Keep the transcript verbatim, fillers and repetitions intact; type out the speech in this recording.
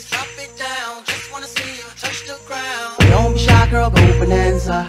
please drop it down. Just wanna see you touch the ground. Don't be shy, girl, go bonanza.